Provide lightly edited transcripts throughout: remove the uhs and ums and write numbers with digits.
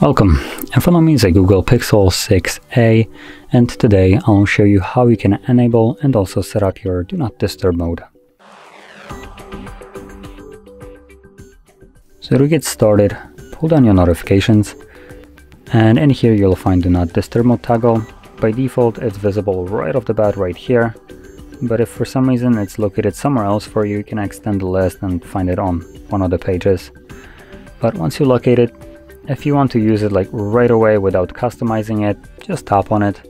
Welcome! In front of me is a Google Pixel 6a, and today I'll show you how you can enable and also set up your Do Not Disturb mode. So to get started, pull down your notifications, and in here you'll find Do Not Disturb mode toggle. By default it's visible right off the bat right here, but if for some reason it's located somewhere else for you, you can extend the list and find it on one of the pages. But once you locate it, if you want to use it like right away without customizing it, just tap on it.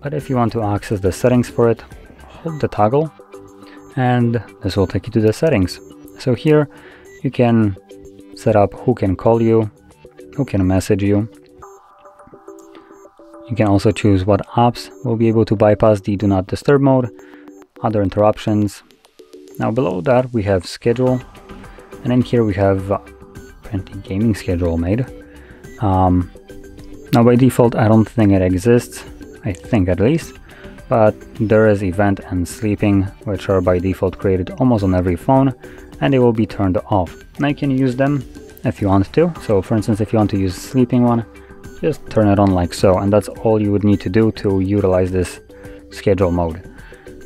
But if you want to access the settings for it, hold the toggle and this will take you to the settings. So here you can set up who can call you, who can message you. You can also choose what apps will be able to bypass the Do Not Disturb mode, other interruptions. Now below that we have schedule, and in here we have printing gaming schedule made. Now by default I don't think it exists, I think at least, but there is event and sleeping, which are by default created almost on every phone, and they will be turned off. Now you can use them if you want to. So for instance, if you want to use the sleeping one, just turn it on like so, and that's all you would need to do to utilize this schedule mode.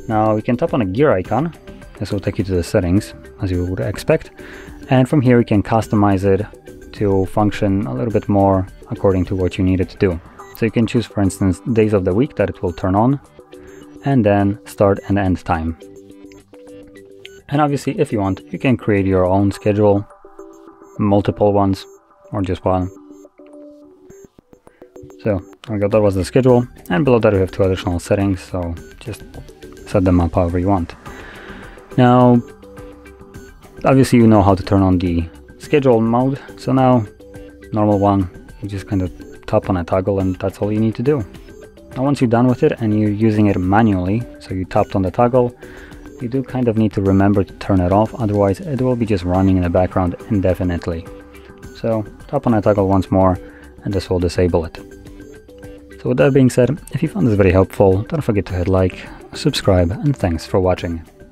Now you can tap on a gear icon. This will take you to the settings as you would expect, and from here you can customize it to function a little bit more according to what you need it to do. So you can choose, for instance, days of the week that it will turn on, and then start and end time. And obviously if you want, you can create your own schedule, multiple ones or just one. So there we go, that was the schedule, and below that we have two additional settings, so just set them up however you want. Now obviously you know how to turn on the schedule mode, so now normal one, you just kind of tap on a toggle and that's all you need to do. Now once you're done with it and you're using it manually, so you tapped on the toggle, you do kind of need to remember to turn it off, otherwise it will be just running in the background indefinitely. So tap on a toggle once more and this will disable it. So with that being said, if you found this very helpful, don't forget to hit like, subscribe, and thanks for watching.